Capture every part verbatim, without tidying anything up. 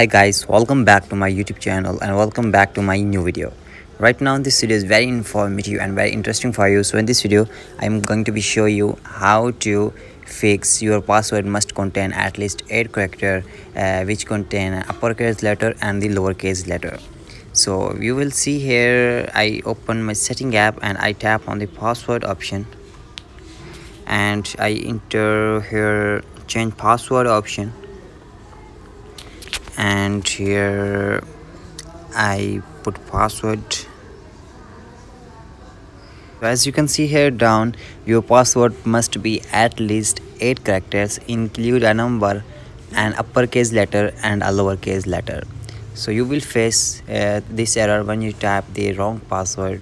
Hi guys, welcome back to my YouTube channel and welcome back to my new video. Right now this video is very informative and very interesting for you. So in this video I'm going to be show you how to fix your password must contain at least eight character uh, which contain uppercase letter and the lowercase letter. So you will see here I open my setting app and I tap on the password option and I enter here change password option, and here I put password. As you can see here down, your password must be at least eight characters, include a number, an uppercase letter and a lowercase letter. So you will face uh, this error when you type the wrong password.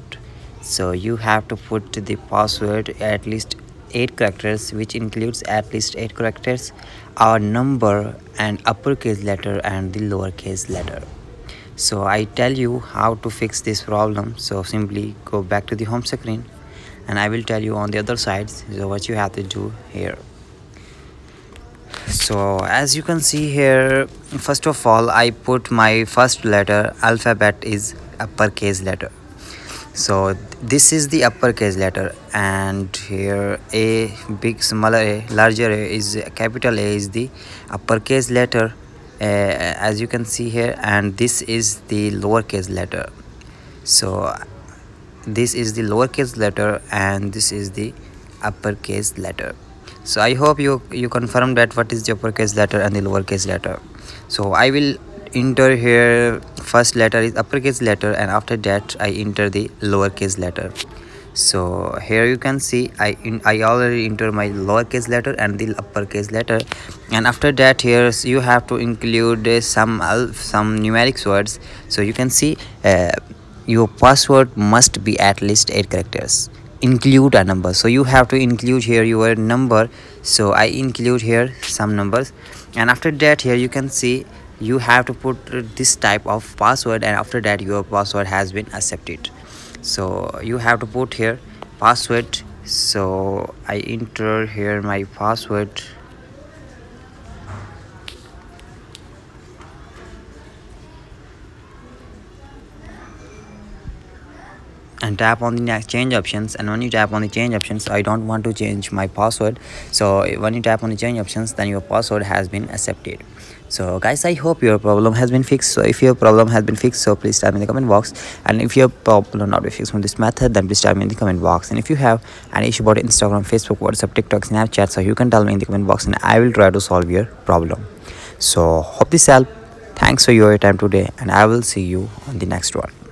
So you have to put the password at least eight characters, which includes at least eight characters, our number and uppercase letter and the lowercase letter. So I tell you how to fix this problem. So simply go back to the home screen and I will tell you on the other side so what you have to do here. So as you can see here, first of all I put my first letter alphabet is uppercase letter. So this is the uppercase letter, and here A, big smaller A, larger A is capital A is the uppercase letter, uh, as you can see here, and this is the lowercase letter. So this is the lowercase letter and this is the uppercase letter. So I hope you you confirm that what is the uppercase letter and the lowercase letter. So I will enter here first letter is uppercase letter, and after that I enter the lowercase letter. So here you can see I in, I already enter my lowercase letter and the uppercase letter, and after that here you have to include uh, some uh, some numeric words. So you can see uh, your password must be at least eight characters, include a number. So you have to include here your number. So I include here some numbers, and after that here you can see you have to put this type of password, and after that your password has been accepted. So you have to put here password. So I enter here my password. And tap on the next change options, and when you tap on the change options, I don't want to change my password. So when you tap on the change options, then your password has been accepted. So guys, I hope your problem has been fixed. So if your problem has been fixed, so please type in the comment box, and if your problem not be fixed from this method, then please type in the comment box. And if you have an issue about Instagram, Facebook, WhatsApp, TikTok, Snapchat, so you can tell me in the comment box and I will try to solve your problem. So hope this helped. Thanks for your time today and I will see you on the next one.